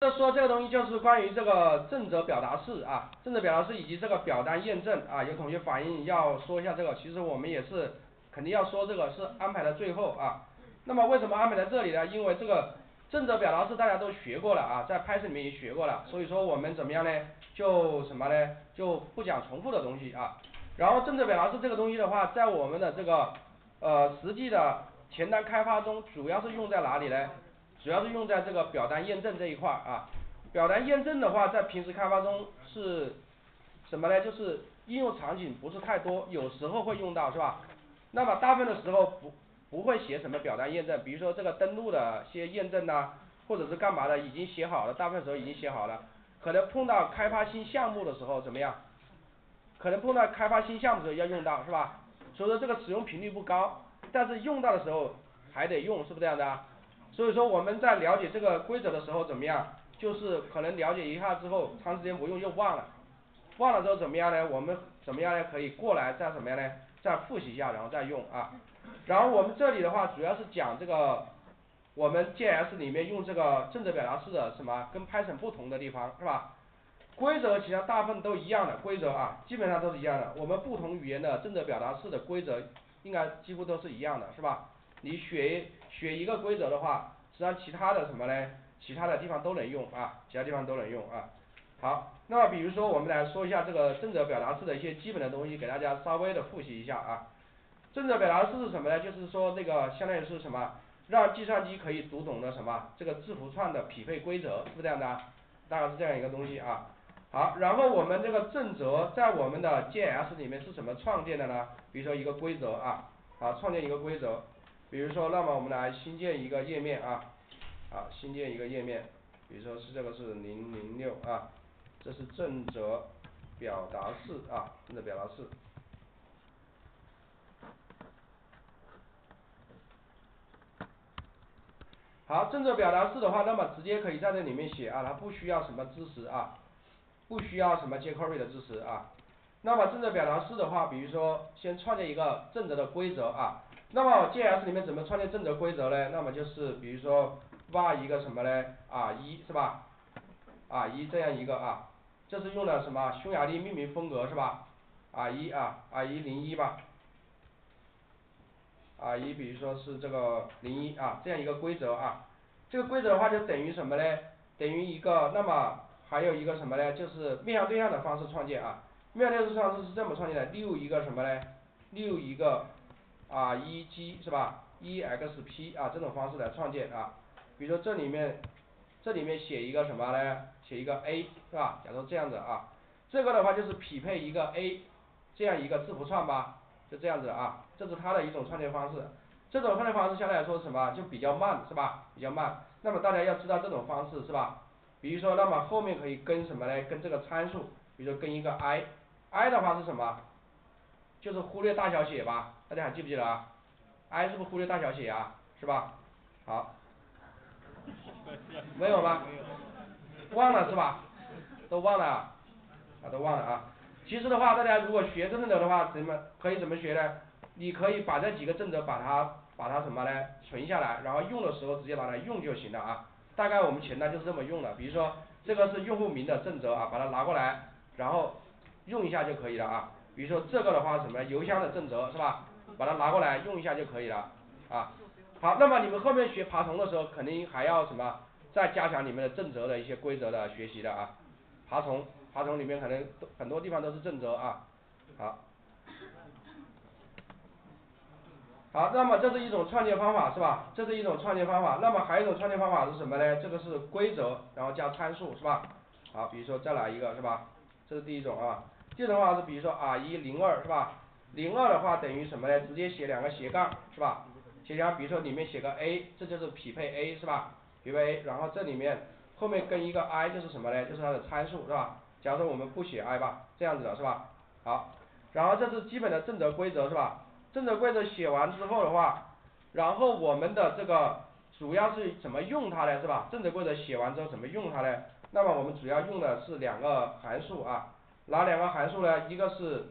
就说这个东西就是关于这个正则表达式啊，正则表达式以及这个表单验证啊，有同学反映要说一下这个，其实我们也是肯定要说这个，是安排在最后啊。那么为什么安排在这里呢？因为这个正则表达式大家都学过了啊，在 Python 里面也学过了，所以说我们怎么样呢？就什么呢？就不讲重复的东西啊。然后正则表达式这个东西的话，在我们的这个实际的前端开发中，主要是用在哪里呢？主要是用在这个表单验证这一块啊，表单验证的话，在平时开发中是什么呢？就是应用场景不是太多，有时候会用到是吧？那么大部分的时候不会写什么表单验证，比如说这个登录的一些验证呐、啊，或者是干嘛的，已经写好了，大部分时候已经写好了。可能碰到开发新项目的时候怎么样？可能碰到开发新项目的时候要用到是吧？所以说这个使用频率不高，但是用到的时候还得用，是不是这样的啊？所以说我们在了解这个规则的时候怎么样，就是可能了解一下之后，长时间不用又忘了，忘了之后怎么样呢？我们怎么样呢？可以过来再怎么样呢？再复习一下，然后再用啊。然后我们这里的话，主要是讲这个我们 JS 里面用这个正则表达式的什么跟 Python 不同的地方是吧？规则其实大部分都一样的规则啊，基本上都是一样的。我们不同语言的正则表达式的规则应该几乎都是一样的，是吧？你学一个规则的话，实际上其他的什么呢？其他的地方都能用啊，其他地方都能用啊。好，那么比如说我们来说一下这个正则表达式的一些基本的东西，给大家稍微的复习一下啊。正则表达式是什么呢？就是说那个相当于是什么，让计算机可以读懂的什么这个字符串的匹配规则，是不是这样的啊？大概是这样一个东西啊。好，然后我们这个正则在我们的 JS 里面是怎么创建的呢？比如说一个规则啊，好，创建一个规则。比如说，那么我们来新建一个页面啊，啊，新建一个页面，比如说是这个是006啊，这是正则表达式啊，正则表达式。好，正则表达式的话，那么直接可以在这里面写啊，它不需要什么支持啊，不需要什么 jQuery 的支持啊。那么正则表达式的话，比如说先创建一个正则的规则啊。那么 JS 里面怎么创建正则规则呢？那么就是比如说挖一个什么呢？R1是吧？R1这样一个啊，这是用了什么匈牙利命名风格是吧？R1啊，R101吧，R1比如说是这个01啊，这样一个规则啊。这个规则的话就等于什么呢？等于一个，那么还有一个什么呢？就是面向对象的方式创建啊。面向对象的方式是这么创建的，溜一个什么呢？溜一个R1G 是吧 ？EXP 啊，这种方式来创建啊。比如说这里面写一个什么呢？写一个 A 是吧？假如这样子啊，这个的话就是匹配一个 A 这样一个字符串吧，就这样子啊。这是它的一种创建方式。这种创建方式相对来说什么就比较慢是吧？比较慢。那么大家要知道这种方式是吧？比如说，那么后面可以跟什么呢？跟这个参数，比如说跟一个 I 的话是什么？就是忽略大小写吧，大家还记不记得啊 ？I 是不是忽略大小写啊？是吧？好，没有吗？忘了是吧？都忘了啊，都忘了啊。其实的话，大家如果学正则的话，可以怎么学呢？你可以把这几个正则把它什么呢？存下来，然后用的时候直接拿来用就行了啊。大概我们前端就是这么用的，比如说这个是用户名的正则啊，把它拿过来，然后用一下就可以了啊。比如说这个的话什么邮箱的正则是吧，把它拿过来用一下就可以了啊。好，那么你们后面学爬虫的时候肯定还要什么再加强你们的正则的一些规则的学习的啊。爬虫里面可能很多地方都是正则啊。好，那么这是一种创建方法是吧？这是一种创建方法。那么还有一种创建方法是什么呢？这个是规则然后加参数是吧？好，比如说再来一个是吧？这是第一种啊。这种的话是比如说 R102 是吧？02的话等于什么呢？直接写两个斜杠是吧？斜杠比如说里面写个 A， 这就是匹配 A 是吧？匹配 A， 然后这里面后面跟一个 I 就是什么呢？就是它的参数是吧？假如说我们不写 I 吧，这样子的是吧？好，然后这是基本的正则规则是吧？正则规则写完之后的话，然后我们的这个主要是怎么用它呢是吧？正则规则写完之后怎么用它呢？那么我们主要用的是两个函数啊。哪两个函数呢？一个是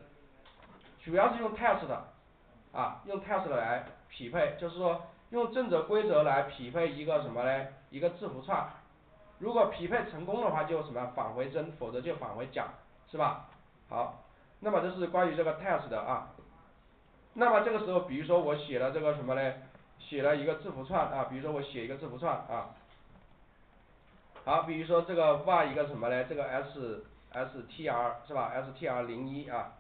主要是用 test 的啊，用 test 来匹配，就是说用正则规则来匹配一个什么呢？一个字符串如果匹配成功的话，就什么返回真，否则就返回假，是吧？好，那么这是关于这个 test 的啊。那么这个时候，比如说我写了这个什么呢？写了一个字符串啊，比如说我写一个字符串啊。好，比如说这个 var 一个什么呢？这个 str 是吧 ？str01 啊。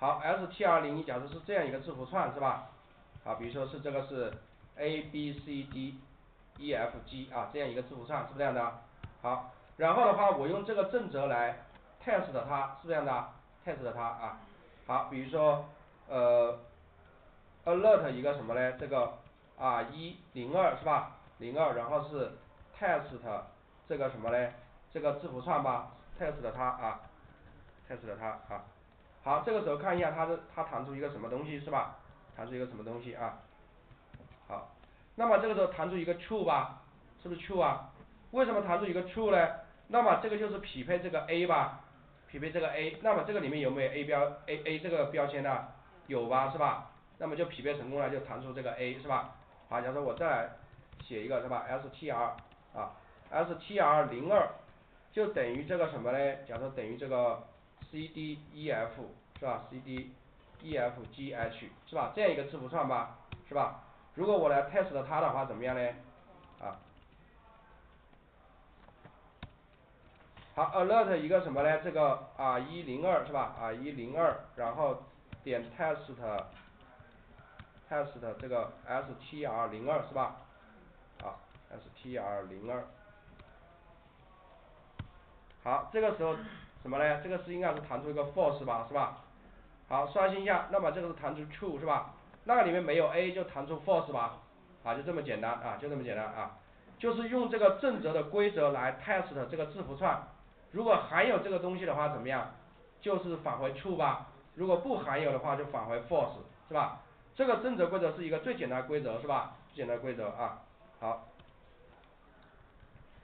好 ，str01 假设是这样一个字符串是吧？啊，比如说是这个是 abcdefg 啊，这样一个字符串是不是这样的？好，然后的话，我用这个正则来 test 它，是不是这样的 ？test 它啊。好，比如说alert 一个什么呢？这个啊102是吧？02，然后是 test 这个什么呢？这个字符串吧 ，test 它啊 ，test 它啊。好，这个时候看一下它弹出一个什么东西是吧？弹出一个什么东西啊？好，那么这个时候弹出一个 true 吧，是不是 true 啊？为什么弹出一个 true 呢？那么这个就是匹配这个 a 吧，匹配这个 a， 那么这个里面有没有 a 这个标签呢？有吧，是吧？那么就匹配成功了，就弹出这个 a 是吧？好，假如说我再来写一个是吧 ？str 啊 ，str02 就等于这个什么呢？假如说等于这个 cdef 是吧 ？cdefgh 是吧？这样一个字符串吧，是吧？如果我来 test 它的话，怎么样呢？啊，好 ，alert 一个什么呢？这个啊102是吧？啊102，然后点 test 这个 str02 是吧？啊 str02， 好，这个时候什么呢？这个是应该是弹出一个 false 吧，是吧？好，刷新一下，那么这个是弹出 true 是吧？那个里面没有 a 就弹出 false 吧，啊，就这么简单啊，就这么简单啊，就是用这个正则的规则来 test 这个字符串，如果含有这个东西的话怎么样？就是返回 true 吧，如果不含有的话就返回 false 是吧？这个正则规则是一个最简单的规则是吧？最简单的规则啊，好，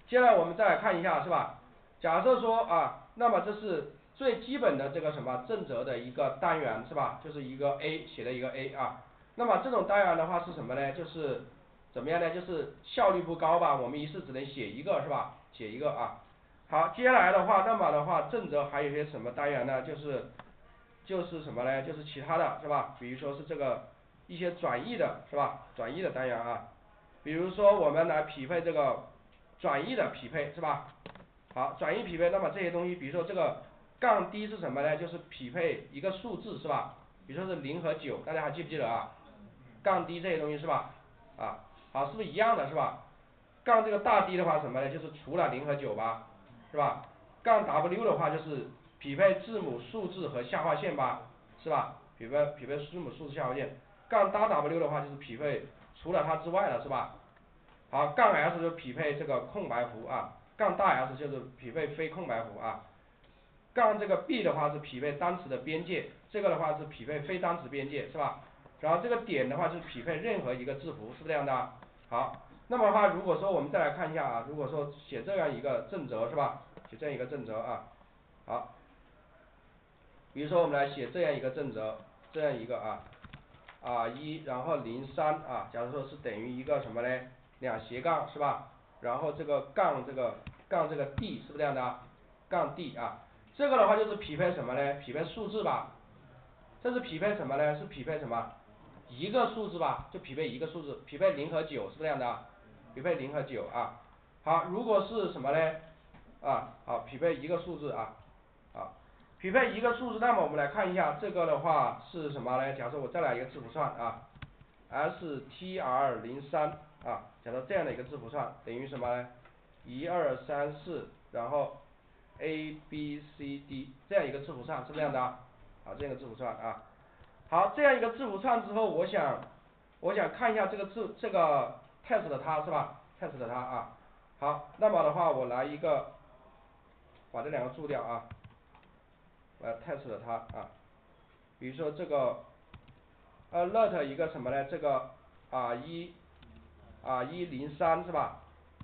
接下来我们再来看一下是吧？假设说啊，那么这是最基本的这个什么正则的一个单元是吧？就是一个 a 写的一个 a 啊。那么这种单元的话是什么呢？就是怎么样呢？就是效率不高吧，我们一次只能写一个是吧？写一个啊。好，接下来的话，那么的话正则还有些什么单元呢？就是什么呢？就是其他的是吧？比如说是这个一些转义的是吧？转义的单元啊。比如说我们来匹配这个转义的匹配是吧？好，转义匹配，那么这些东西，比如说这个。杠 D 是什么呢？就是匹配一个数字是吧？比如说是0和9，大家还记不记得啊？杠 D 这些东西是吧？啊，好，是不是一样的是吧？杠这个大 D 的话什么呢？就是除了0和9吧，是吧？杠 W 的话就是匹配字母、数字和下划线吧，是吧？匹配字母、数字、下划线。杠大 W 的话就是匹配除了它之外的是吧？好，杠 S 就匹配这个空白符啊，杠大 S 就是匹配非空白符啊。杠这个 b 的话是匹配单词的边界，这个的话是匹配非单词边界是吧？然后这个点的话是匹配任何一个字符，是不是这样的？好，那么的话，如果说我们再来看一下啊，如果说写这样一个正则是吧？写这样一个正则啊，好，比如说我们来写这样一个正则，这样一个啊一，然后03啊，假如说是等于一个什么嘞？两斜杠是吧？然后这个杠这个 d 是不是这样的？杠 d 啊。这个的话就是匹配什么呢？匹配数字吧，这是匹配什么呢？是匹配什么？一个数字吧，就匹配一个数字，匹配0和9，是不是这样的？匹配0和9啊。好，如果是什么呢？啊，好，匹配一个数字啊，啊，匹配一个数字，那么我们来看一下这个的话是什么呢？假设我再来一个字符串啊 ，str03 啊，假设这样的一个字符串等于什么呢？1234，然后。a b c d 这样一个字符串是不是这样的？好，这样一个字符串啊，好，这样一个字符串之后，我想看一下这个 test 的它是吧 ？test 的它啊，好，那么的话我来一个，把这两个注掉啊，来 test 的它啊，比如说这个 alert 一个什么呢？这个103是吧？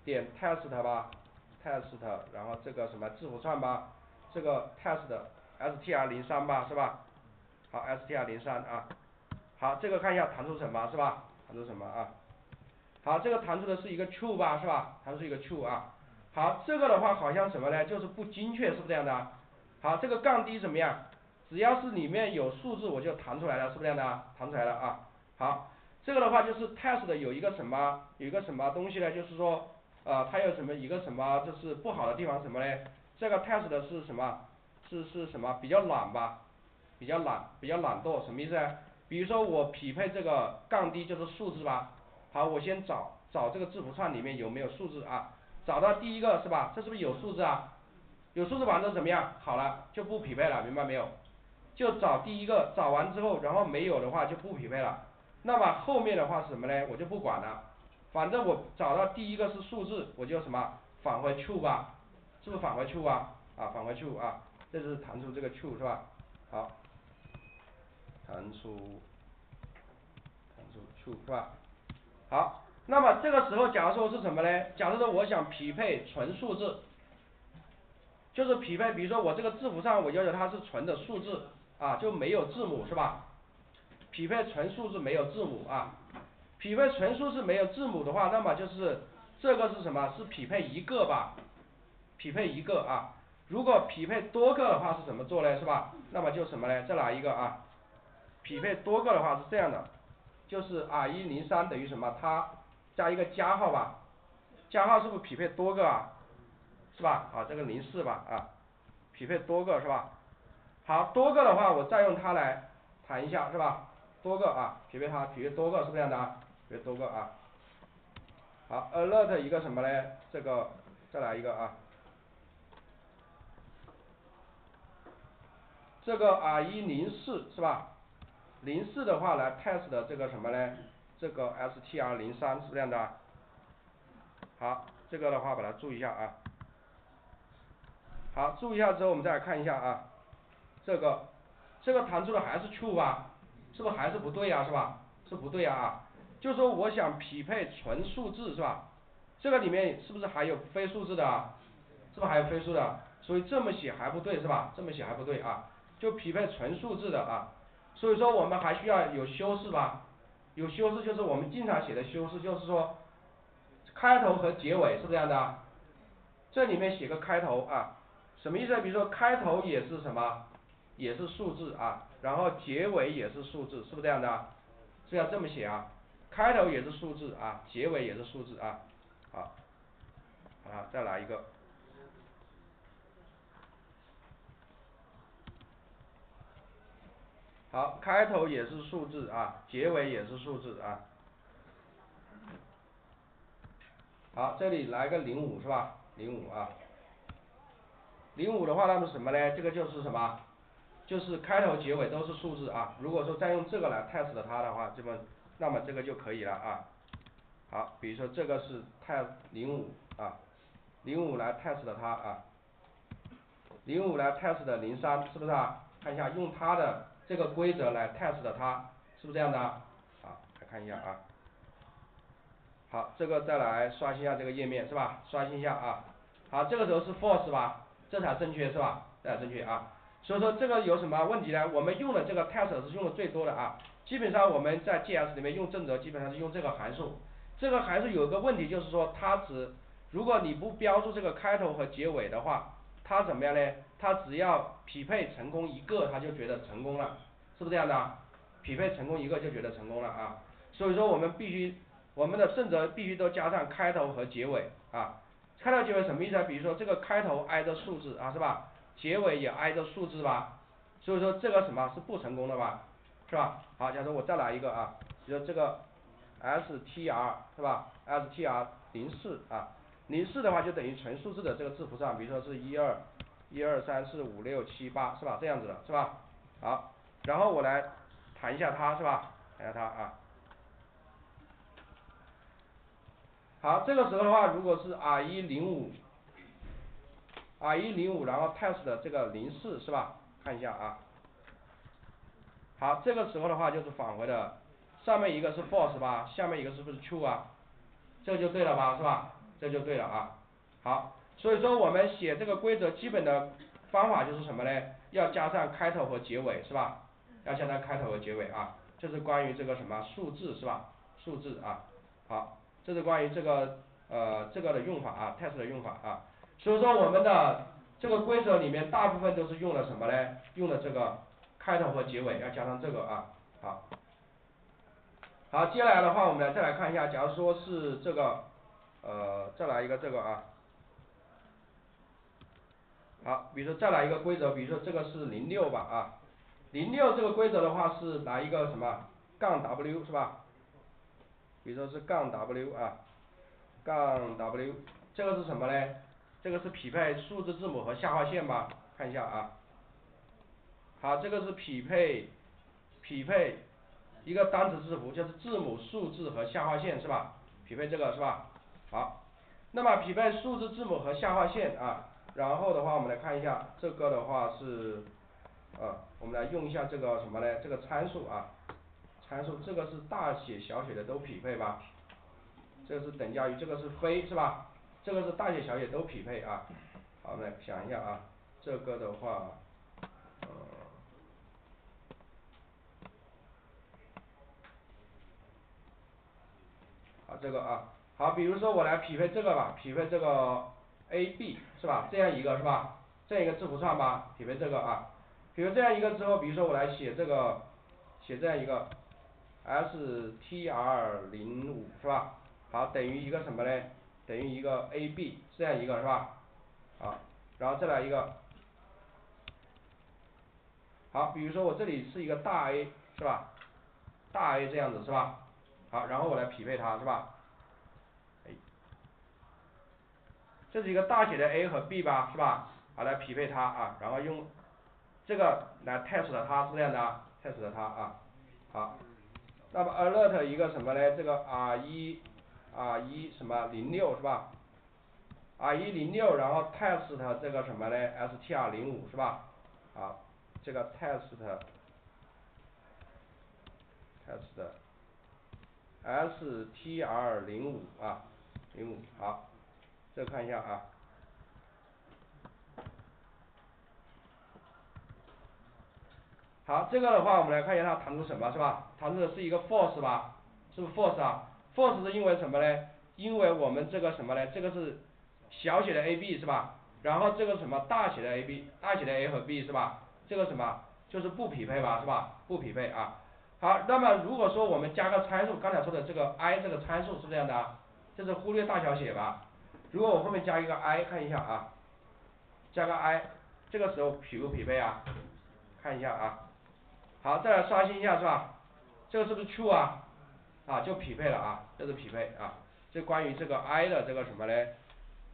点 test 吧。test 然后这个什么字符串吧，这个 test str03 吧是吧？好 str03 啊，好，这个看一下弹出什么是吧？弹出什么啊？好，这个弹出的是一个 true 吧是吧？弹出一个 true 啊，好，这个的话好像什么呢？就是不精确，是不是这样的？好，这个杠低怎么样？只要是里面有数字，我就弹出来了，是不是这样的？弹出来了啊。好，这个的话就是 test 有一个什么东西呢？就是说，它有什么一个什么就是不好的地方什么呢？这个 test 是什么？是什么？比较懒吧，比较懒惰，什么意思啊？比如说我匹配这个杠低就是数字吧。好，我先找这个字符串里面有没有数字啊？找到第一个是吧？这是不是有数字啊？有数字完之后怎么样？好了，就不匹配了，明白没有？就找第一个，找完之后，然后没有的话就不匹配了。那么后面的话是什么呢？我就不管了，反正我找到第一个是数字，我就什么返回 true 吧，是不是返回 true 啊？啊，返回 true 啊，这就是弹出这个 true 是吧？好，弹出 true 是吧？好，那么这个时候假如说是什么呢？假如说我想匹配纯数字。就是匹配，比如说我这个字符上我要求它是纯的数字啊，就没有字母是吧？匹配纯数字没有字母啊，匹配纯数字没有字母的话，那么就是这个是什么？是匹配一个吧？匹配一个啊，如果匹配多个的话是怎么做呢？是吧？那么就什么呢？再来一个啊，匹配多个的话是这样的，就是 R103 等于什么？它加一个加号吧，加号是不是匹配多个啊？是吧？啊，这个04吧，啊，匹配多个是吧？好，多个的话，我再用它来弹一下是吧？多个啊，匹配多个，是不是这样的啊？匹配多个啊。好 ，alert 一个什么呢？这个再来一个啊。这个 R104 是吧？04的话来 test 的这个什么呢？这个 str03 是不是这样的啊？好，这个的话把它注意一下啊。好，注意一下之后，我们再来看一下啊，这个弹出的还是 true 吧？是不是还是不对呀、啊？是吧？是不对呀 啊！就说我想匹配纯数字是吧？这个里面是不是还有非数字的、啊？是不是还有非数的？所以这么写还不对是吧？这么写还不对啊！就匹配纯数字的啊，所以说我们还需要有修饰吧？有修饰就是我们经常写的修饰，就是说开头和结尾是不是这样的、啊？这里面写个开头啊。什么意思？比如说开头也是什么，也是数字啊，然后结尾也是数字，是不是这样的、啊？是要这么写啊，开头也是数字啊，结尾也是数字啊。好，啊，再来一个。好，开头也是数字啊，结尾也是数字啊。好，这里来个05是吧？05啊。05的话，那么什么呢？这个就是什么？就是开头结尾都是数字啊。如果说再用这个来 test 它的话，那么这个就可以了啊。好，比如说这个是 test 05啊， 05来 test 它啊， 05来 test 03是不是啊？看一下用它的这个规则来 test 它，是不是这样的啊？好，来看一下啊。好，这个再来刷新一下这个页面是吧？刷新一下啊。好，这个时候是 false 吧？这才正确是吧？这才正确啊！所以说这个有什么问题呢？我们用的这个 test 是用的最多的啊，基本上我们在 JS 里面用正则基本上是用这个函数。这个函数有个问题就是说它如果你不标注这个开头和结尾的话，它怎么样呢？它只要匹配成功一个，它就觉得成功了，是不是这样的、啊？匹配成功一个就觉得成功了啊！所以说我们的正则必须都加上开头和结尾啊。开头结尾什么意思啊？比如说这个开头挨着数字啊，是吧？结尾也挨着数字吧，所以说这个什么是不成功的吧，是吧？好，假如我再来一个啊，比如说这个 str 是吧 ？str04 啊， 04的话就等于纯数字的这个字符上，比如说是123456789是吧？这样子的，是吧？好，然后我来弹一下它，是吧？弹一下它啊。好，这个时候的话，如果是 R105，然后 test 的这个04是吧？看一下啊。好，这个时候的话就是返回的，上面一个是 false 吧，下面一个是不是 true 啊？这就对了吧，是吧？这就对了啊。好，所以说我们写这个规则基本的方法就是什么呢？要加上开头和结尾是吧？要加上开头和结尾啊，这是关于这个什么数字是吧？数字啊，好。这是关于这个这个的用法啊 ，test 的用法啊。所以说我们的这个规则里面大部分都是用了什么呢？用了这个开头和结尾要加上这个啊。好，好，接下来的话我们来再来看一下，假如说是这个再来一个这个啊。 好，比如说再来一个规则，比如说这个是06吧啊， 06这个规则的话是拿一个什么杠 W 是吧？比如说是杠 W 啊，杠 W 这个是什么呢？这个是匹配数字字母和下划线吧？看一下啊。好，这个是匹配一个单词字符，就是字母、数字和下划线是吧？匹配这个是吧？好，那么匹配数字字母和下划线啊。 然后的话，我们来看一下这个的话是，我们来用一下这个什么呢？这个参数啊，参数这个是大写小写的都匹配吧？这个是等价于，这个是非是吧？这个是大写小写都匹配啊。好，我们来想一下啊，这个的话，好这个啊，好，比如说我来匹配这个吧，匹配这个。 A B 是吧？这样一个是吧？这样一个字符串吧，匹配这个啊。比如这样一个之后，比如说我来写这个，写这样一个 str05 是吧？好，等于一个什么呢？等于一个 A B 这样一个是吧？好，然后再来一个，好，比如说我这里是一个大 A 是吧？大 A 这样子是吧？好，然后我来匹配它是吧？ 这是一个大写的 A 和 B 吧，是吧？好，来匹配它啊，然后用这个来 test 了它，是这样的啊 ，test 了它啊。好，那么 alert 一个什么呢？这个 R1 什么06是吧 ？R1 06，然后 test 这个什么呢 ？STR05 是吧？好，这个 test STR05 啊， 05好。 这看一下啊，好，这个的话我们来看一下它弹出什么是吧？弹出的是一个 false 吧？是不是 false 啊 ？false 是因为什么呢？因为我们这个什么呢？这个是小写的 a b 是吧？然后这个什么大写的 a b， 大写的 a 和 b 是吧？这个什么就是不匹配吧？是吧？不匹配啊。好，那么如果说我们加个参数，刚才说的这个 i 这个参数是这样的啊，这是忽略大小写吧？ 如果我后面加一个 i， 看一下啊，加个 i， 这个时候匹不匹配啊？看一下啊，好，再来刷新一下是吧？这个是不是 true 啊？啊，就匹配了啊，这是匹配啊。这关于这个 i 的这个什么呢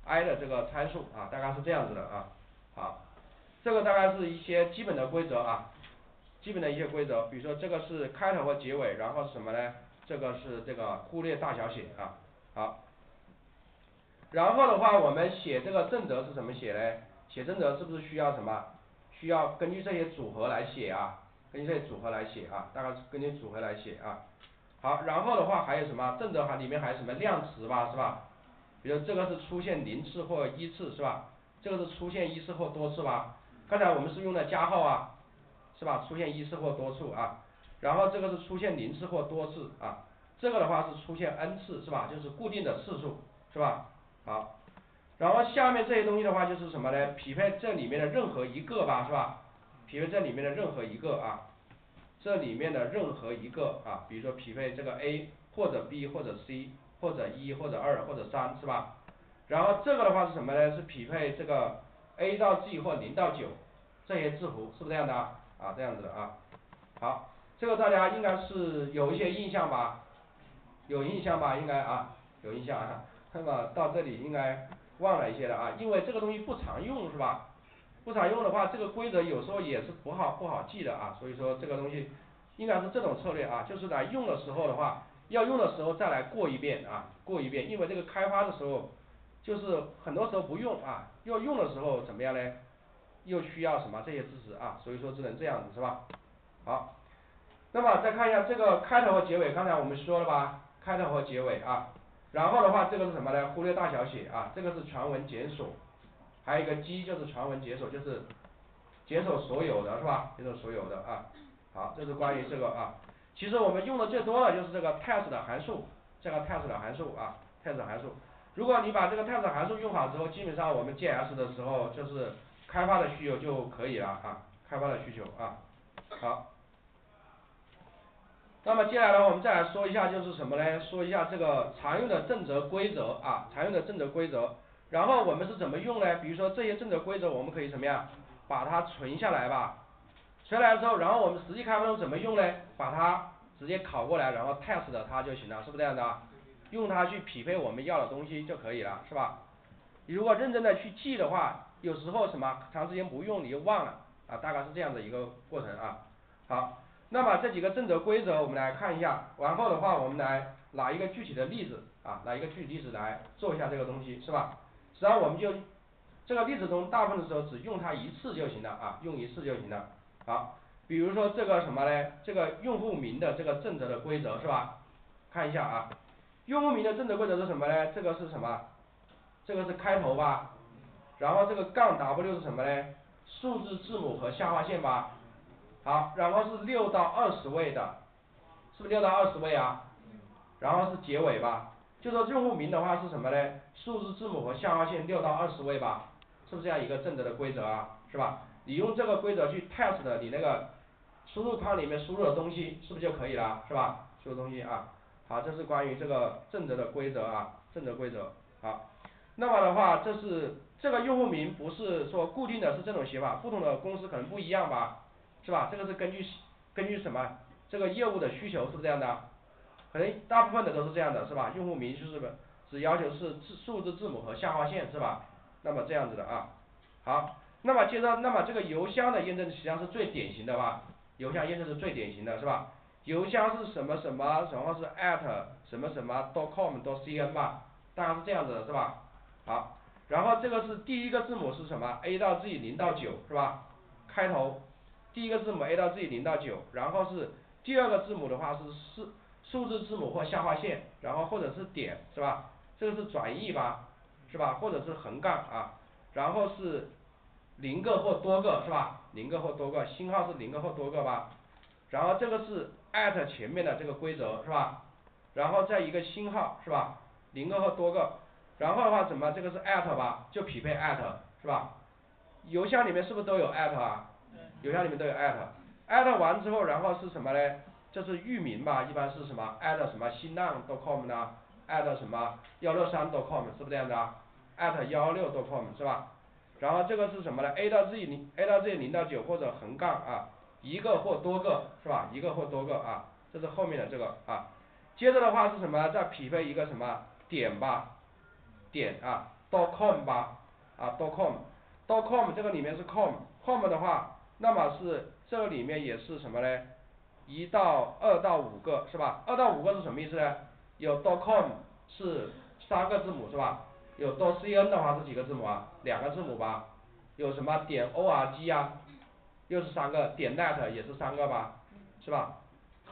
？i 的这个参数啊，大概是这样子的啊。好，这个大概是一些基本的规则啊，基本的一些规则，比如说这个是开头和结尾，然后什么呢？这个是这个忽略大小写啊。好。 然后的话，我们写这个正则是怎么写呢？写正则是不是需要什么？需要根据这些组合来写啊，根据这些组合来写啊，大概是根据组合来写啊。好，然后的话还有什么？正则还里面还有什么量词吧，是吧？比如这个是出现0次或1次是吧？这个是出现1次或多次吧？刚才我们是用的加号啊，是吧？出现1次或多次啊。然后这个是出现0次或多次啊，这个的话是出现 n 次是吧？就是固定的次数是吧？ 好，然后下面这些东西的话就是什么呢？匹配这里面的任何一个吧，是吧？匹配这里面的任何一个啊，这里面的任何一个啊，比如说匹配这个 A 或者 B 或者 C 或者1或者2或者3是吧？然后这个的话是什么呢？是匹配这个 A 到 G 或0到9这些字符，是不是这样的啊？啊，这样子的啊。好，这个大家应该是有一些印象吧？有印象吧？应该啊，有印象啊。 那么到这里应该忘了一些了啊，因为这个东西不常用是吧？不常用的话，这个规则有时候也是不好记的啊，所以说这个东西应该是这种策略啊，就是来用的时候的话，要用的时候再来过一遍啊，过一遍，因为这个开发的时候就是很多时候不用啊，要用的时候怎么样呢？又需要什么这些知识啊，所以说只能这样子是吧？好，那么再看一下这个开头和结尾，刚才我们说了吧，开头和结尾啊。 然后的话，这个是什么呢？忽略大小写啊，这个是全文检索，还有一个G就是全文检索，就是检索所有的是吧？检索所有的啊。好，这是关于这个啊。其实我们用的最多的就是这个 test 的函数，这个 test 的函数啊 ，test 函数。如果你把这个探索函数用好之后，基本上我们建 S 的时候就是开发的需求就可以了啊，开发的需求啊。好，那么接下来我们再来说一下就是什么呢？说一下这个常用的正则规则啊，常用的正则规则。然后我们是怎么用呢？比如说这些正则规则，我们可以怎么样把它存下来吧？存下来之后，然后我们实际开发中怎么用呢？把它直接拷过来，然后 test 它就行了，是不是这样的啊？ 用它去匹配我们要的东西就可以了，是吧？你如果认真的去记的话，有时候什么长时间不用你就忘了啊，大概是这样的一个过程啊。好，那么这几个正则规则我们来看一下，然后的话我们来拿一个具体的例子啊，拿一个具体例子来做一下这个东西，是吧？实际上我们就这个例子中大部分的时候只用它一次就行了啊，用一次就行了。好，比如说这个什么呢？这个用户名的这个正则的规则是吧？看一下啊。 用户名的正则规则是什么呢？这个是什么？这个是开头吧，然后这个杠 W 是什么呢？数字字母和下划线吧。好，然后是6到20位的，是不是6到20位啊？然后是结尾吧，就说用户名的话是什么呢？数字字母和下划线6到20位吧，是不是这样一个正则的规则啊？是吧？你用这个规则去 test 你那个输入框里面输入的东西，是不是就可以了？是吧？输入东西啊。 好，这是关于这个正则的规则啊，正则规则。好，那么的话，这是这个用户名不是说固定的是这种写法，不同的公司可能不一样吧，是吧？这个是根据什么？这个业务的需求是不是这样的？可能大部分的都是这样的，是吧？用户名就是只要求是数字字母和下划线，是吧？那么这样子的啊。好，那么接着，那么这个邮箱的验证实际上是最典型的吧？邮箱验证是最典型的，是吧？ 邮箱是什么什么，然后是 at 什么什么 .com.cn 吧，大概是这样子的是吧？好，然后这个是第一个字母是什么 ？A 到 Z 0到9是吧？开头，第一个字母 A 到 Z 0到9，然后是第二个字母的话是数字字母或下划线，然后或者是点是吧？这个是转义吧，是吧？或者是横杠啊，然后是零个或多个是吧？零个或多个，星号是零个或多个吧？然后这个是 at 前面的这个规则是吧？然后再一个星号是吧？零个和多个，然后的话怎么这个是 at 吧？就匹配 at 是吧？邮箱里面是不是都有 at 啊？邮箱里面都有 at 完之后，然后是什么呢？就是域名吧，一般是什么 at 什么新浪 .com 呢 ？at 什么163 .com 是不是这样的啊 ？at 116 .com 是吧？然后这个是什么呢 ？A 到 Z 0到9或者横杠啊。 一个或多个是吧？一个或多个啊，这是后面的这个啊。接着的话是什么？再匹配一个什么点吧，点啊 .com 吧啊 .com 这个里面是 com 的话，那么是这里面也是什么呢？1到2到5个是吧？2到5个是什么意思呢？有 .com 是3个字母是吧？有 .cn 的话是几个字母啊？2个字母吧？有什么点 org 啊？ 又是3个点 net 也是3个吧，是吧？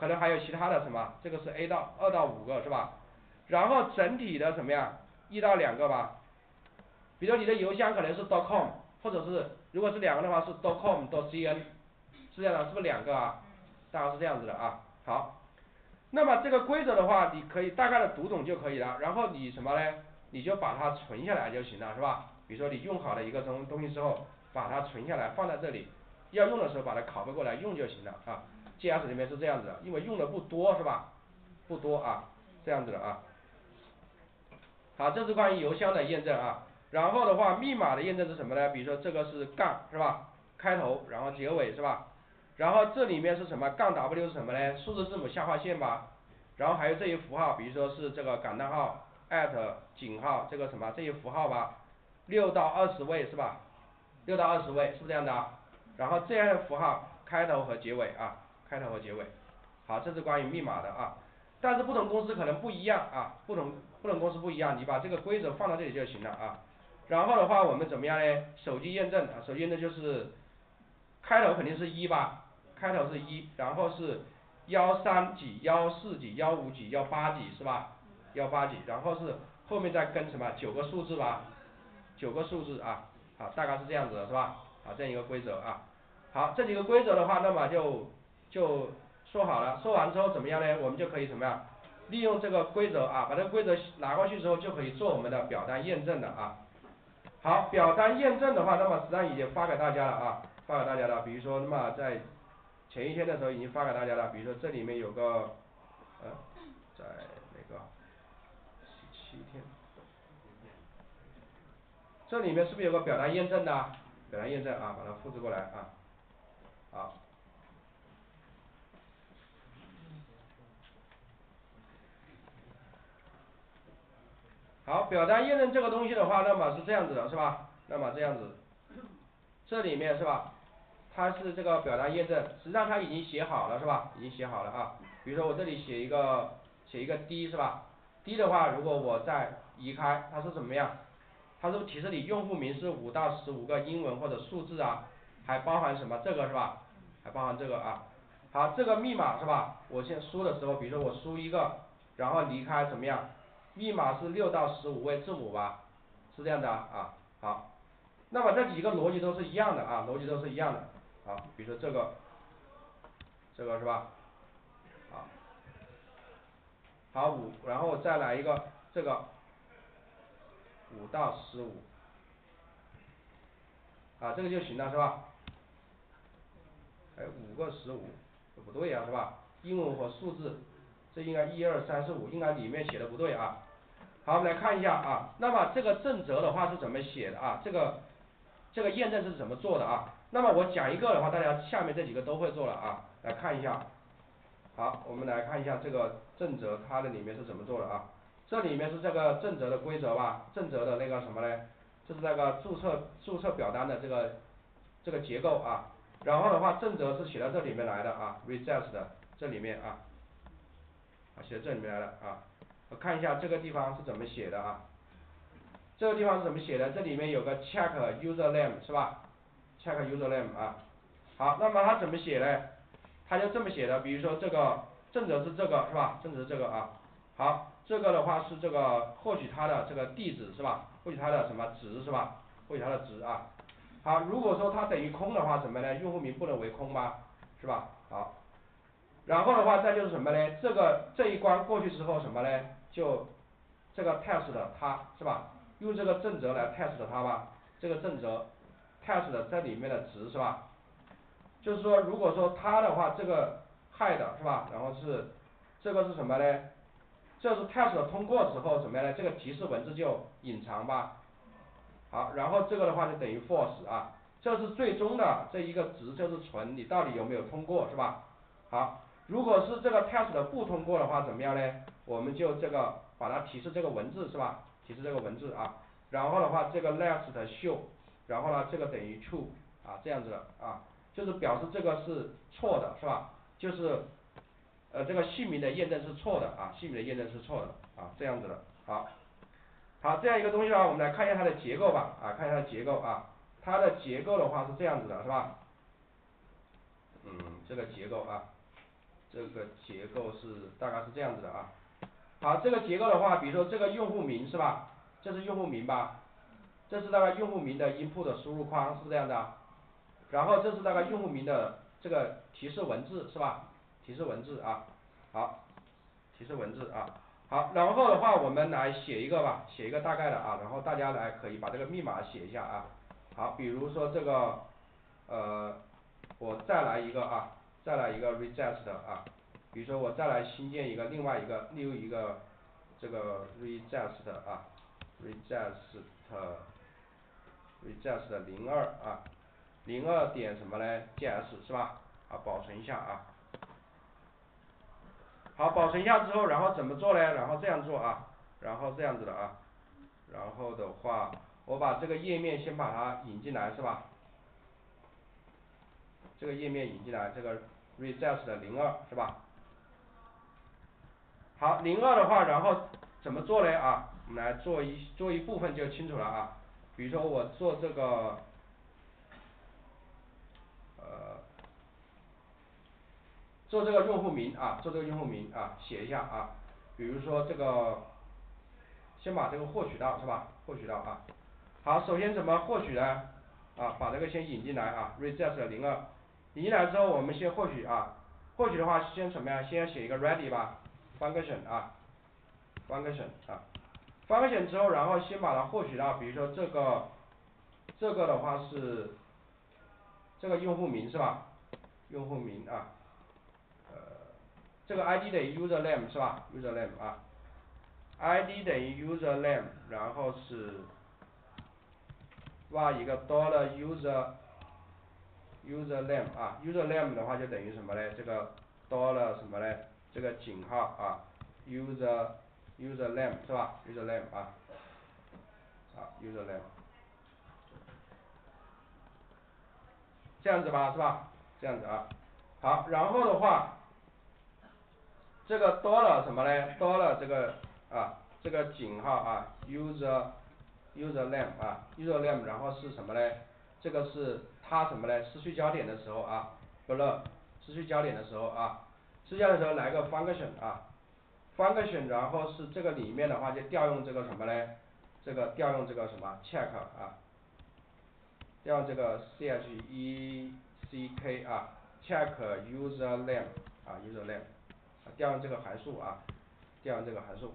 可能还有其他的什么，这个是 2到5个是吧？然后整体的怎么样，1到2个吧。比如你的邮箱可能是 .com， 或者是如果是2个的话是 .com.cn， 是这样的，是不是2个啊？大概是这样子的啊。好，那么这个规则的话，你可以大概的读懂就可以了。然后你什么呢？你就把它存下来就行了，是吧？比如说你用好了一个东西之后，把它存下来放在这里。 要用的时候把它拷贝过来用就行了啊 ，JS 里面是这样子的，因为用的不多是吧？不多啊，这样子的啊。好，这是关于邮箱的验证啊。然后的话，密码的验证是什么呢？比如说这个是杠是吧？开头，然后结尾是吧？然后这里面是什么？杠 W 是什么呢？数字字母下划线吧。然后还有这些符号，比如说是这个感叹号、井号这个什么这些符号吧。6到20位是吧？6到20位是不是这样的啊？ 然后这样的符号开头和结尾啊，开头和结尾。好，这是关于密码的啊，但是不同公司可能不一样啊，不同公司不一样，你把这个规则放到这里就行了啊。然后的话，我们怎么样呢？手机验证啊，手机验证就是开头肯定是1吧，开头是1，然后是13几、14几、15几、18几是吧？18几，然后是后面再跟什么9个数字吧，9个数字啊，好，大概是这样子的是吧？ 啊，这样一个规则啊，好，这几个规则的话，那么就说好了，说完之后怎么样呢？我们就可以怎么样利用这个规则啊，把这个规则拿过去之后，就可以做我们的表单验证了啊。好，表单验证的话，那么实际上已经发给大家了啊，发给大家了。比如说，那么在前一天的时候已经发给大家了。比如说这里面有个，在哪个？17天。这里面是不是有个表单验证的？表单验证啊，把它复制过来啊。好。好，表单验证这个东西的话，那么是这样子的，是吧？那么这样子，这里面是吧？它是这个表单验证，实际上它已经写好了，是吧？已经写好了啊。比如说我这里写一个 D 是吧 ？D 的话，如果我再移开，它是怎么样？它是提示你用户名是5到15个英文或者数字啊，还包含什么这个是吧？还包含这个啊。好，这个密码是吧？我先输的时候，比如说我输一个，然后离开怎么样？密码是6到15位字母吧？是这样的啊。好，那么这几个逻辑都是一样的啊，逻辑都是一样的。好，比如说这个是吧？好，5，然后再来一个这个5到15，啊，这个就行了是吧？哎，5个15，不对呀、是吧？英文和数字，这应该1、2、3、4、5，应该里面写的不对啊。好，我们来看一下啊，那么这个正则的话是怎么写的啊？这个验证是怎么做的啊？那么我讲一个的话，大家下面这几个都会做了啊，来看一下。好，我们来看一下这个正则它的里面是怎么做的啊？这里面是这个正则的规则吧？正则的那个什么呢？就是那个注册表单的这个结构啊。然后的话，正则是写到这里面来的啊 ，result 的这里面啊，写到这里面来的啊。我看一下这个地方是怎么写的啊？这个地方是怎么写的？这里面有个 check username 是吧 ？check username 啊。好，那么它怎么写呢？它就这么写的，比如说这个正则是这个是吧？正则是这个啊。好，这个的话是这个获取它的这个地址是吧？获取它的什么值是吧？获取它的值啊。好，如果说它等于空的话，什么呢？用户名不能为空吧？是吧？好，然后的话再就是什么呢？这一关过去之后什么呢？就这个 test 它是吧？用这个正则来 test 它吧。这个正则 test 在里面的值是吧？就是说，如果说它的话，这个 hide 是吧？然后是这个是什么呢？这是 test 通过之后怎么样呢？这个提示文字就隐藏吧。好，然后这个的话就等于 false 啊，这是最终的这一个值就是纯，你到底有没有通过是吧？好，如果是这个 test 不通过的话怎么样呢？我们就这个把它提示这个文字是吧？提示这个文字啊，然后的话这个 last show， 然后呢这个等于 true 啊，这样子的啊。就是表示这个是错的，是吧？就是，这个姓名的验证是错的啊，姓名的验证是错的啊，这样子的。好，这样一个东西的话，我们来看一下它的结构吧，啊，看一下它的结构啊，它的结构的话是这样子的，是吧？这个结构啊，这个结构是大概是这样子的啊。好，这个结构的话，比如说这个用户名是吧？这是用户名吧？这是那个用户名的 input 的输入框，是这样的啊。然后这是那个用户名的这个提示文字是吧？提示文字啊，好，提示文字啊，好，然后的话我们来写一个吧，写一个大概的啊，然后大家来可以把这个密码写一下啊，好，比如说这个我再来一个啊，再来一个 result 啊，比如说我再来新建一个另一个这个 result 啊 ，result 02啊。02点什么呢 ？js 是吧？啊，保存一下啊。好，保存一下之后，然后怎么做呢？然后这样做啊，然后这样子的啊，然后的话，我把这个页面先把它引进来是吧？这个页面引进来，这个 result 02是吧？好， 02的话，然后怎么做呢？啊，我们来做一部分就清楚了啊。比如说我做这个。做这个用户名啊，做这个用户名啊，写一下啊，比如说这个，先把这个获取到是吧？获取到啊，好，首先怎么获取呢？啊，把这个先引进来啊 ，result 02，引进来之后我们先获取啊，获取的话先什么呀？先写一个 ready 吧 ，function 啊， function 啊 ，function 之后，然后先把它获取到，比如说这个的话是这个用户名是吧？用户名啊，这个 ID 等于 user name 是吧 ？user name 啊 ，ID 等于 user name， 然后是挖一个 dollar user name 啊 ，user name 的话就等于什么呢？这个 dollar 什么呢？这个井号啊 ，user name 是吧 ？user name 啊，好 ，user name， 这样子吧，是吧？这样子啊，好，然后的话，这个 dollar 什么呢 ？dollar 这个啊，这个井号啊 ，user name 啊 ，user name， 然后是什么呢？这个是它什么呢？失去焦点的时候啊 ，blur， 失去焦点的时候啊，失去焦点的时候来个 function 啊 ，function， 然后是这个里面的话就调用这个什么呢？这个调用这个什么 check 啊，调用这个 check 啊 ，check user name 啊 ，user name， 调用这个函数啊，调用这个函数，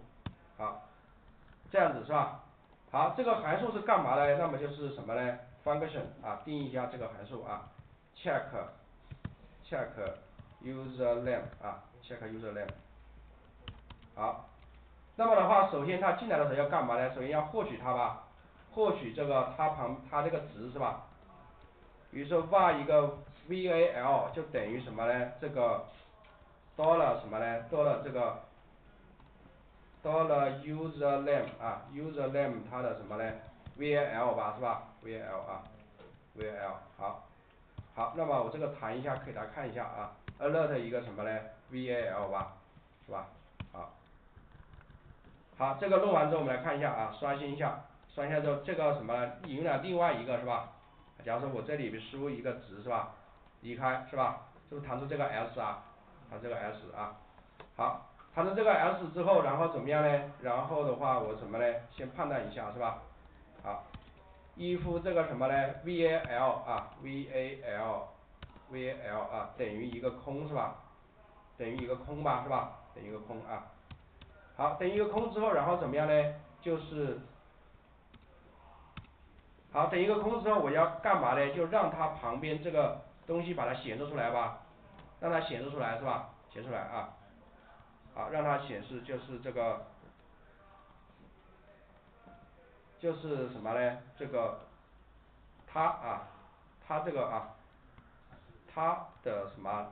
好，这样子是吧？好，这个函数是干嘛呢？那么就是什么呢？function 啊，定义一下这个函数啊 ，check user name 啊 ，check user name。好，那么的话，首先它进来的时候要干嘛呢？首先要获取它吧，获取这个它这个值是吧？比如说挖一个 val 就等于什么呢？这个 dollar 什么呢 ？dollar 这个 dollar user name 啊 ，user name 它的什么呢？val 吧是吧 ？val 啊 ，val 好，好，那么我这个弹一下，给大家看一下啊 ，alert 一个什么呢 ？val 吧，是吧？好，好，这个弄完之后我们来看一下啊，刷新一下，刷新一下之后这个什么呢？引了另外一个是吧？假如说我这里输入一个值是吧？离开是吧？是不是弹出这个 s 啊？弹这个 s 啊，好，弹出这个 s 之后，然后怎么样呢？然后的话我什么呢？先判断一下是吧？好，依附这个什么呢 ？val 啊 ，val 啊，等于一个空是吧？等于一个空吧是吧？等于一个空啊。好，等于一个空之后，然后怎么样呢？就是，好，等于一个空之后，我要干嘛呢？就让它旁边这个东西把它显示出来吧，让它显示出来是吧？显示出来啊，好，让它显示就是这个。就是什么呢？这个它啊，它这个啊，它的什么？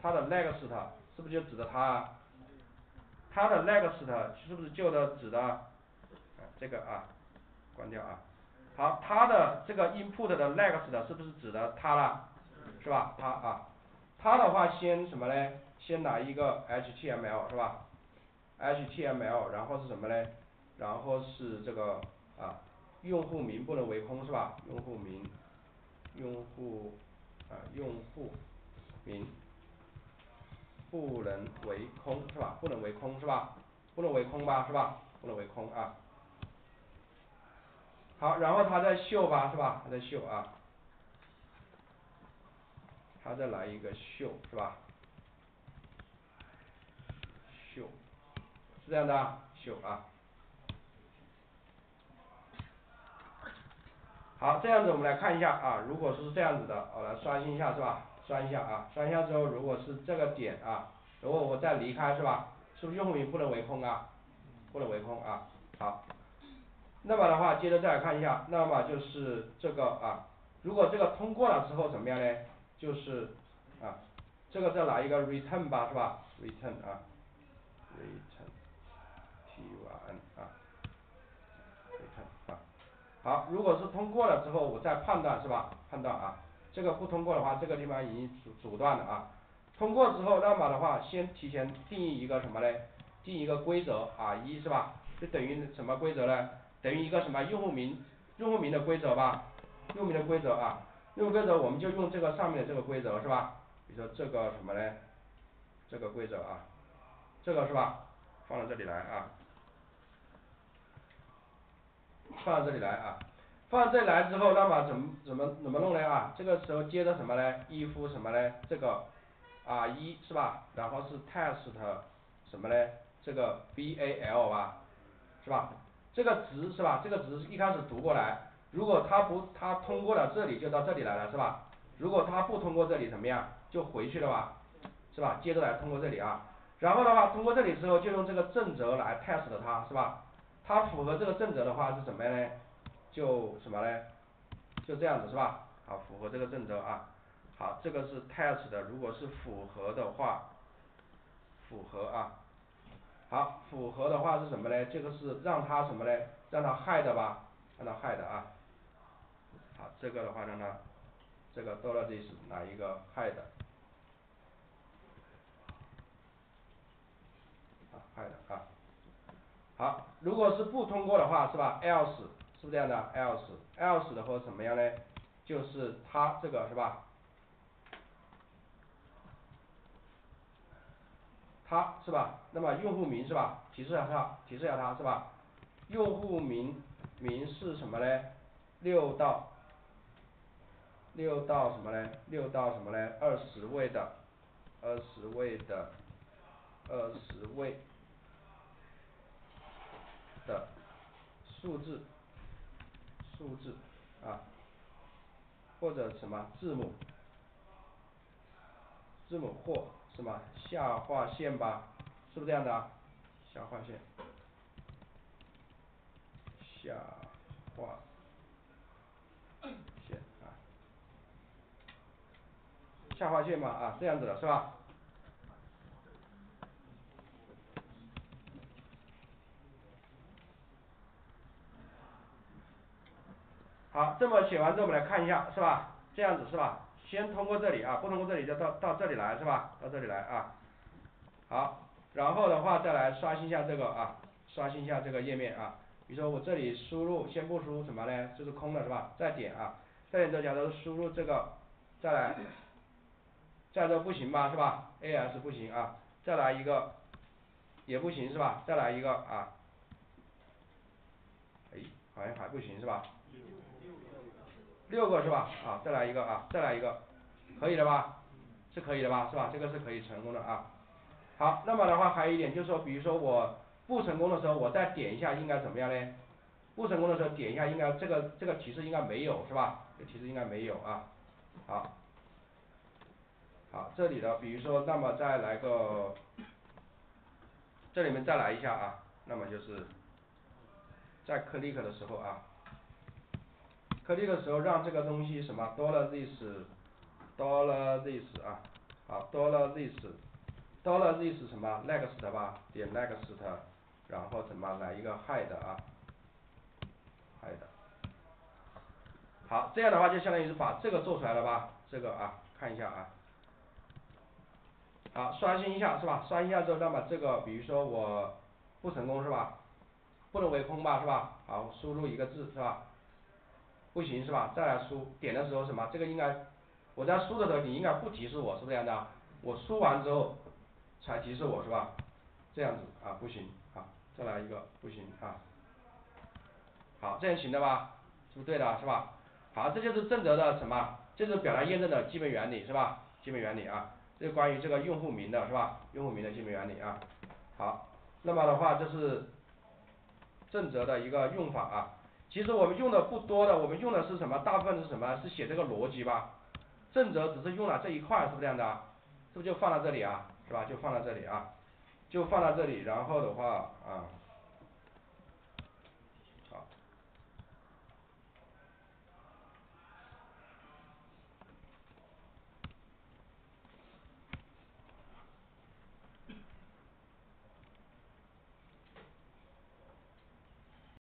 它的 next 是不是就指的它啊？它的 next 是不是就指的这个啊？关掉啊。好，它的这个 input 的 next 是不是指的它了？是吧？它啊，它的话先什么呢？先拿一个 HTML 是吧 ？HTML， 然后是什么呢？然后是这个。啊，用户名不能为空是吧？用户名，用户名不能为空是吧？不能为空是吧？不能为空吧是吧？不能为空啊。好，然后他再秀吧是吧？他再秀啊，他再来一个秀是吧？秀，是这样的啊，秀啊。好，这样子我们来看一下啊，如果是这样子的，我来刷新一下是吧？刷新一下啊，刷新一下之后，如果是这个点啊，如果我再离开是吧？是不是用户名不能为空啊？不能为空啊。好，那么的话，接着再来看一下，那么就是这个啊，如果这个通过了之后怎么样呢？就是啊，这个再来一个 return 吧是吧 ？return 啊 ，return，t-u-r-n 啊 ，return 啊。好，如果是通过了之后，我再判断是吧？判断啊，这个不通过的话，这个地方已经阻断了啊。通过之后，那么的话，先提前定义一个什么呢？定义一个规则啊，一是吧？就等于什么规则呢？等于一个什么用户名的规则吧？用户名的规则啊，用户规则我们就用这个上面的这个规则是吧？比如说这个什么呢？这个规则啊，这个是吧？放到这里来啊。放到这里来啊，放到这里来之后，那么怎么弄呢啊？这个时候接着什么呢？依附什么呢？这个啊一是吧？然后是 test 什么呢？这个 val 吧是吧？这个值是吧？这个值一开始读过来，如果它通过了这里就到这里来了是吧？如果它不通过这里怎么样？就回去了吧，是吧？接着来通过这里啊，然后的话通过这里之后就用这个正则来 test 它是吧？它符合这个正则的话是怎么样呢？就什么呢？就这样子是吧？好，符合这个正则啊。好，这个是 test 的，如果是符合的话，符合啊。好，符合的话是什么呢？这个是让它什么呢？让它 hide 吧，让它 hide 啊。好，这个的话让它这个 dollar this 哪一个 hide？ 啊 hide 啊。好，如果是不通过的话是吧 ？else 是不是这样的 ？else 的话怎么样呢？就是它这个是吧？它是吧？那么用户名是吧？提示一下它是吧？用户名是什么呢？六到什么呢？六到什么呢？二十位的数字啊，或者什么字母或。是吧？下划线吧，是不是这样的啊？下划线啊，下划线嘛啊，这样子的是吧？好，这么写完之后我们来看一下，是吧？这样子是吧？先通过这里啊，不通过这里就到这里来是吧？到这里来啊，好，然后的话再来刷新一下这个啊，刷新一下这个页面啊。比如说我这里输入，先不输入什么呢？这是空的是吧？再点啊，再点之后假如输入这个，再来不行吧是吧 ？AS 不行啊，再来一个也不行是吧？再来一个啊，哎，好像还不行是吧？6个是吧？啊，再来一个啊，再来一个，可以了吧？是可以的吧？是吧？这个是可以成功的啊。好，那么的话还有一点就是说，比如说我不成功的时候，我再点一下应该怎么样呢？不成功的时候点一下应该这个提示应该没有是吧？这提示应该没有啊。好，这里的比如说那么再来个，这里面再来一下啊，那么就是在 click 的时候啊。click 的时候让这个东西什么 $this 啊，好 $this 什么 next 吧，点 next， 然后怎么来一个 hide 啊 hide， 好，这样的话就相当于是把这个做出来了吧，这个啊看一下啊，好，刷新一下是吧？刷新一下之后，那么这个比如说我不成功是吧？不能为空吧是吧？好，输入一个字是吧？不行是吧？再来输，点的时候什么？这个应该，我在输的时候你应该不提示我，是不是这样的？我输完之后才提示我是吧？这样子啊，不行啊，再来一个不行啊。好，这样行的吧？是不是对的是吧？好，这就是正则的什么？这是表达验证的基本原理是吧？基本原理啊，这是关于这个用户名的是吧？用户名的基本原理啊。好，那么的话这是正则的一个用法啊。其实我们用的不多的，我们用的是什么？大部分是什么？是写这个逻辑吧。正则只是用了这一块，是不是这样的啊？是不是就放到这里啊？是吧？就放到这里啊，然后的话啊。